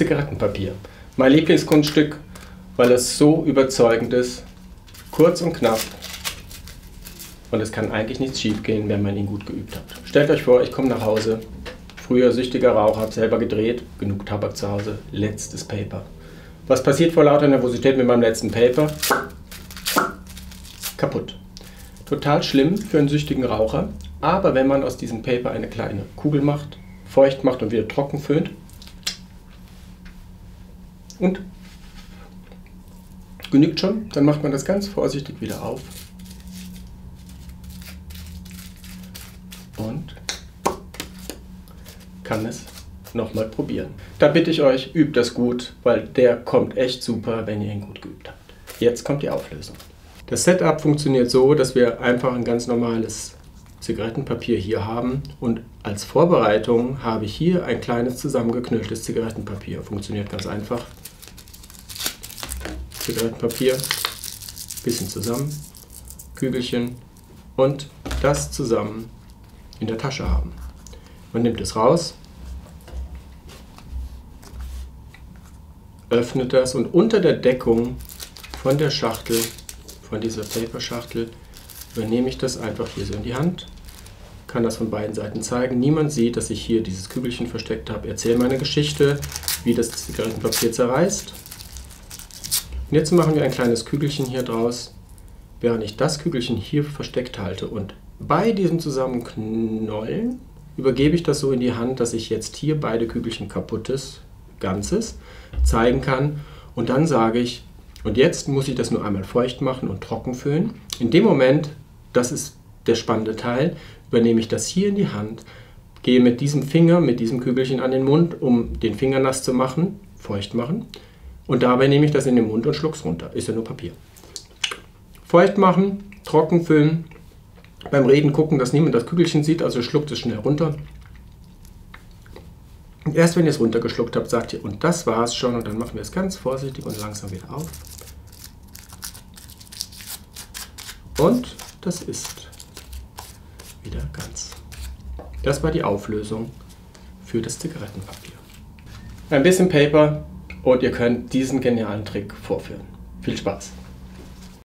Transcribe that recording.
Zigarettenpapier. Mein Lieblingskunststück, weil es so überzeugend ist, kurz und knapp. Und es kann eigentlich nichts schief gehen, wenn man ihn gut geübt hat. Stellt euch vor, ich komme nach Hause, früher süchtiger Raucher, habe selber gedreht, genug Tabak zu Hause, letztes Paper. Was passiert vor lauter Nervosität mit meinem letzten Paper? Kaputt. Total schlimm für einen süchtigen Raucher, aber wenn man aus diesem Paper eine kleine Kugel macht, feucht macht und wieder trocken föhnt und genügt schon, dann macht man das ganz vorsichtig wieder auf. Und kann es nochmal probieren. Da bitte ich euch, übt das gut, weil der kommt echt super, wenn ihr ihn gut geübt habt. Jetzt kommt die Auflösung. Das Setup funktioniert so, dass wir einfach ein ganz normales Zigarettenpapier hier haben und als Vorbereitung habe ich hier ein kleines zusammengeknülltes Zigarettenpapier. Funktioniert ganz einfach. Zigarettenpapier, bisschen zusammen, Kügelchen und das zusammen in der Tasche haben. Man nimmt es raus, öffnet das und unter der Deckung von der Schachtel, von dieser Paperschachtel, übernehme ich das einfach hier so in die Hand, kann das von beiden Seiten zeigen. Niemand sieht, dass ich hier dieses Kügelchen versteckt habe. Erzähle meine Geschichte, wie das Zigarettenpapier zerreißt. Und jetzt machen wir ein kleines Kügelchen hier draus, während ich das Kügelchen hier versteckt halte. Und bei diesem Zusammenknollen übergebe ich das so in die Hand, dass ich jetzt hier beide Kügelchen kaputtes Ganzes zeigen kann. Und dann sage ich, und jetzt muss ich das nur einmal feucht machen und trocken föhnen. In dem Moment, das ist der spannende Teil, übernehme ich das hier in die Hand, gehe mit diesem Finger, mit diesem Kügelchen an den Mund, um den Finger nass zu machen, feucht machen. Und dabei nehme ich das in den Mund und schluck's runter. Ist ja nur Papier. Feucht machen, trocken föhnen. Beim Reden gucken, dass niemand das Kügelchen sieht, also schluckt es schnell runter. Und erst wenn ihr es runtergeschluckt habt, sagt ihr, und das war's schon, und dann machen wir es ganz vorsichtig und langsam wieder auf. Und das ist wieder ganz. Das war die Auflösung für das Zigarettenpapier. Ein bisschen Paper und ihr könnt diesen genialen Trick vorführen. Viel Spaß!